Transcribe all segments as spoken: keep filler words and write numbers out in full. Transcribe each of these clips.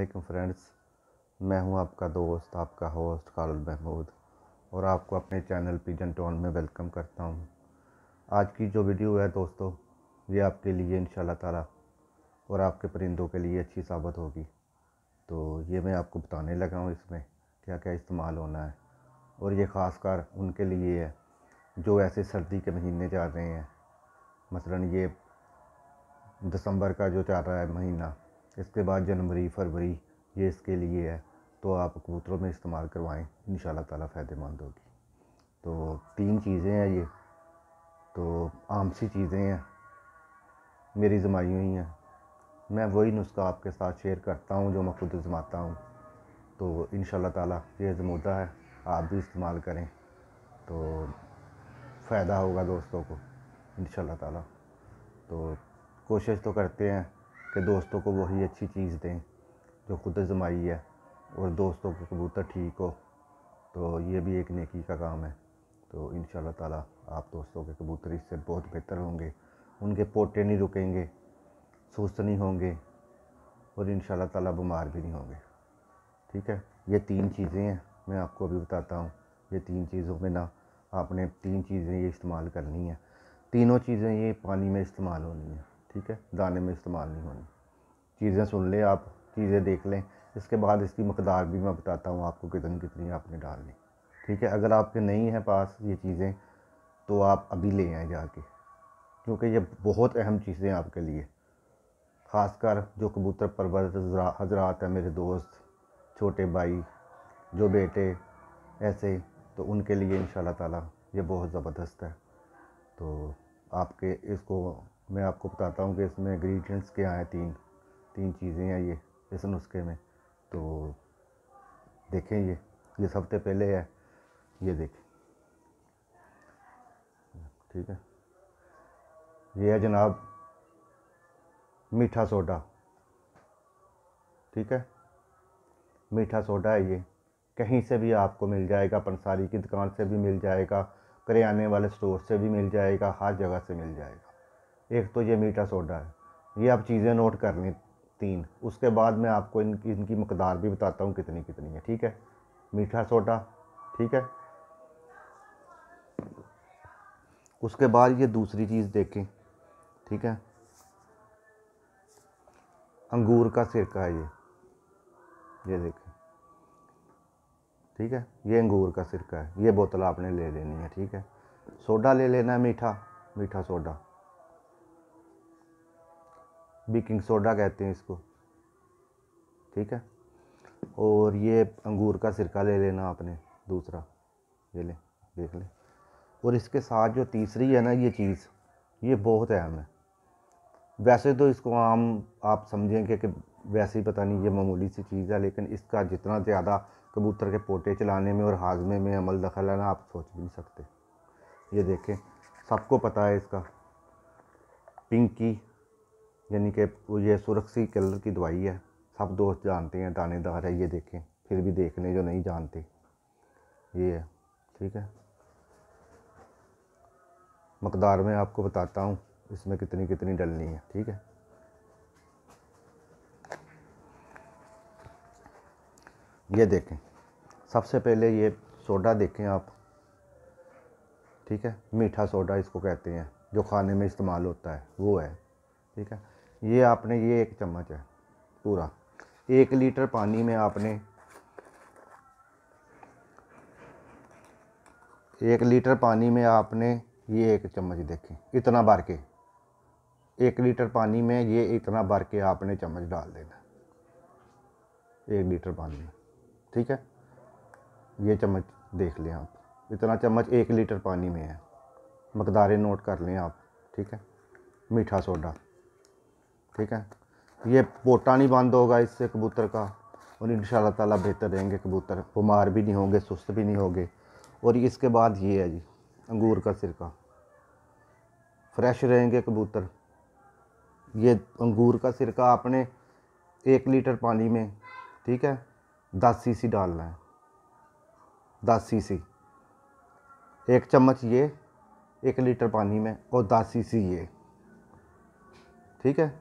वालेकुम फ्रेंड्स, मैं हूं आपका दोस्त, आपका होस्ट खारुल महमूद और आपको अपने चैनल पिजन टाउन में वेलकम करता हूं। आज की जो वीडियो है दोस्तों, ये आपके लिए इंशाल्लाह ताला और आपके परिंदों के लिए अच्छी साबित होगी। तो ये मैं आपको बताने लगा हूं इसमें क्या क्या इस्तेमाल होना है, और ये ख़ासकर उनके लिए है जो ऐसे सर्दी के महीने जा रहे हैं। मसलन ये दिसंबर का जो चल रहा है महीना, इसके बाद जनवरी फरवरी, ये इसके लिए है। तो आप कबूतरों में इस्तेमाल करवाएं, इंशाल्लाह ताला फ़ायदेमंद होगी। तो तीन चीज़ें हैं ये, तो आम सी चीज़ें हैं, मेरी जमाई हुई हैं। मैं वही नुस्खा आपके साथ शेयर करता हूँ जो मैं खुद आजमाता हूँ। तो इंशाल्लाह ताला ये आजमूदा है, आप भी इस्तेमाल करें तो फ़ायदा होगा दोस्तों को इंशाल्लाह ताला। तो कोशिश तो करते हैं कि दोस्तों को वही अच्छी चीज़ दें जो खुद आजमाई है, और दोस्तों के कबूतर ठीक हो, तो ये भी एक नेकी का काम है। तो इंशाल्लाह ताला आप दोस्तों के कबूतर इससे बहुत बेहतर होंगे, उनके पोटे नहीं रुकेंगे, सुस्त नहीं होंगे, और इंशाल्लाह ताला बीमार भी नहीं होंगे। ठीक है, ये तीन चीज़ें हैं, मैं आपको अभी बताता हूँ। ये तीन चीज़ों में ना आपने तीन चीज़ें ये इस्तेमाल करनी है, तीनों चीज़ें ये पानी में इस्तेमाल होनी है। ठीक है, दाने में इस्तेमाल नहीं होनी। चीज़ें सुन लें आप, चीज़ें देख लें, इसके बाद इसकी मकदार भी मैं बताता हूँ आपको कितनी कितनी आपने डालनी। ठीक है, अगर आपके नहीं हैं पास ये चीज़ें, तो आप अभी ले आएँ जाके, क्योंकि ये बहुत अहम चीज़ें हैं आपके लिए। ख़ासकर जो कबूतर परवर हजरात हैं, मेरे दोस्त, छोटे भाई, जो बेटे ऐसे, तो उनके लिए इंशाल्लाह ताला ये बहुत ज़बरदस्त है। तो आपके इसको मैं आपको बताता हूँ कि इसमें इंग्रेडिएंट्स क्या हैं। तीन तीन चीज़ें हैं ये इस नुस्खे में। तो देखें, ये ये सबसे पहले है, ये देखें। ठीक है, ये है जनाब मीठा सोडा। ठीक है, मीठा सोडा है ये, कहीं से भी आपको मिल जाएगा, पंसारी की दुकान से भी मिल जाएगा, करियाने वाले स्टोर से भी मिल जाएगा, हर जगह से मिल जाएगा। एक तो ये मीठा सोडा है, ये आप चीज़ें नोट कर लें तीन। उसके बाद मैं आपको इनकी इनकी मकदार भी बताता हूँ कितनी कितनी है। ठीक है, मीठा सोडा। ठीक है, उसके बाद ये दूसरी चीज़ देखें। ठीक है, अंगूर का सिरका है ये, ये देखें। ठीक है, ये अंगूर का सिरका है, ये बोतल आपने ले लेनी है। ठीक है, सोडा ले लेना है, मीठा मीठा सोडा, बेकिंग सोडा कहते हैं इसको। ठीक है, और ये अंगूर का सिरका ले लेना आपने, दूसरा ये ले देख लें। और इसके साथ जो तीसरी है ना ये चीज़, ये बहुत अहम है। वैसे तो इसको आम आप समझेंगे कि वैसे ही पता नहीं ये मामूली सी चीज़ है, लेकिन इसका जितना ज़्यादा कबूतर के पोटे चलाने में और हाजमे में अमल दखल है ना, आप सोच भी नहीं सकते। ये देखें, सबको पता है इसका, पिंकी यानी कि ये सुरक्षी कलर की दवाई है, सब दोस्त जानते हैं, दानेदार है। ये देखें, फिर भी देख लें जो नहीं जानते, ये है। ठीक है, मकदार में आपको बताता हूँ इसमें कितनी कितनी डलनी है। ठीक है, ये देखें, सबसे पहले ये सोडा देखें आप। ठीक है, मीठा सोडा इसको कहते हैं, जो खाने में इस्तेमाल होता है वो है। ठीक है, ये आपने, ये एक चम्मच है पूरा, एक लीटर पानी में आपने, एक लीटर पानी में आपने ये एक चम्मच देखें, इतना भर के, एक लीटर पानी में ये इतना भर के आपने चम्मच डाल देना, एक लीटर पानी में। ठीक है, ये चम्मच देख लें आप, इतना चम्मच एक लीटर पानी में है। मकदारें नोट कर लें आप। ठीक है, मीठा सोडा। ठीक है, ये पोटा नहीं बंद होगा इससे कबूतर का, और इंशाल्लाह ताला बेहतर रहेंगे कबूतर, बीमार भी नहीं होंगे, सुस्त भी नहीं होंगे। और इसके बाद ये है जी अंगूर का सिरका, फ्रेश रहेंगे कबूतर। ये अंगूर का सिरका आपने एक लीटर पानी में, ठीक है, दस सीसी डालना है, दस सीसी, एक चम्मच ये एक लीटर पानी में, और दस सीसी ये। ठीक है,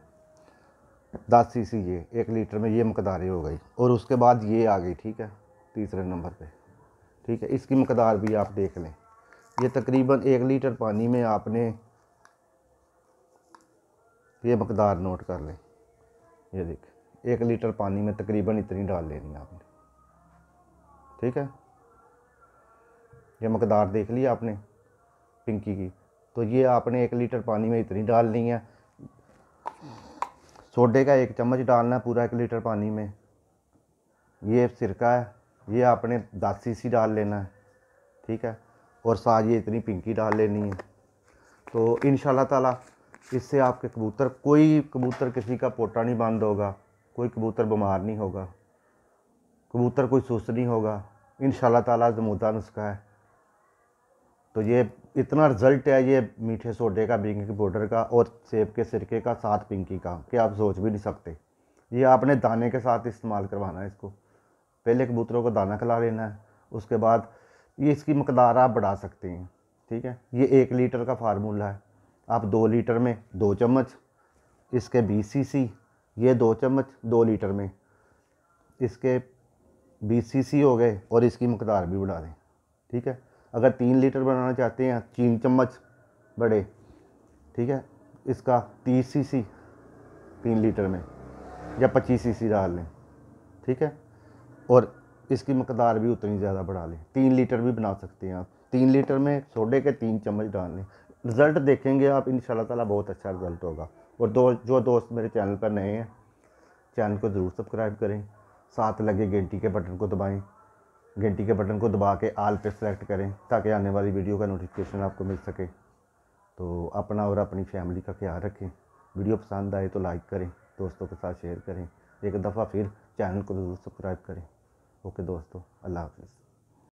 दस सी सी ये एक लीटर में ये मकदारें हो गई और उसके बाद ये आ गई, ठीक है, तीसरे नंबर पे। ठीक है, इसकी मकदार भी आप देख लें। ये तकरीबन एक लीटर पानी में आपने ये मकदार नोट कर लें। ये देखें, एक लीटर पानी में तकरीबन इतनी डाल लेनी आपने। ठीक है, ये मकदार देख ली आपने पिंकी की, तो ये आपने एक लीटर पानी में इतनी डालनी है। सोडे का एक चम्मच डालना है पूरा एक लीटर पानी में। ये सिरका है, ये आपने दस सी सी डाल लेना है। ठीक है, और साथ ये इतनी पिंकी डाल लेनी है। तो इंशाल्लाह ताला इससे आपके कबूतर, कोई कबूतर किसी का पोटा नहीं बंद होगा, कोई कबूतर बीमार नहीं होगा, कबूतर कोई सुस्त नहीं होगा। इंशाल्लाह ताला जमूदा नुस्खा है। तो ये इतना रिज़ल्ट है ये मीठे सोडे का, बेकिंग पाउडर का और सेब के सिरके का साथ पिंकी का, कि आप सोच भी नहीं सकते। ये आपने दाने के साथ इस्तेमाल करवाना है इसको। पहले कबूतरों को दाना खिला लेना है, उसके बाद ये इसकी मकदार आप बढ़ा सकते हैं। ठीक है, ये एक लीटर का फार्मूला है। आप दो लीटर में दो चम्मच इसके बीस सी सी, ये दो चम्मच दो लीटर में इसके बीस सी सी हो गए और इसकी मकदार भी बढ़ा दें। ठीक है, अगर तीन लीटर बनाना चाहते हैं, तीन चम्मच बड़े, ठीक है, इसका तीस सी सी तीन लीटर में या पच्चीस सी सी डाल लें। ठीक है, और इसकी मकदार भी उतनी ज़्यादा बढ़ा लें। तीन लीटर भी बना सकते हैं आप। तीन लीटर में सोडे के तीन चम्मच डाल लें। रिज़ल्ट देखेंगे आप इंशाल्लाह ताला, बहुत अच्छा रिज़ल्ट होगा। और दो जो दोस्त मेरे चैनल पर नए हैं, चैनल को ज़रूर सब्सक्राइब करें, साथ लगे घंटी के बटन को दबाएँ। घंटी के बटन को दबा के आल पे सेलेक्ट करें ताकि आने वाली वीडियो का नोटिफिकेशन आपको मिल सके। तो अपना और अपनी फैमिली का ख्याल रखें। वीडियो पसंद आए तो लाइक करें, दोस्तों के साथ शेयर करें। एक दफ़ा फिर चैनल को ज़रूर सब्सक्राइब करें। ओके दोस्तों, अल्लाह हाफ़िज़।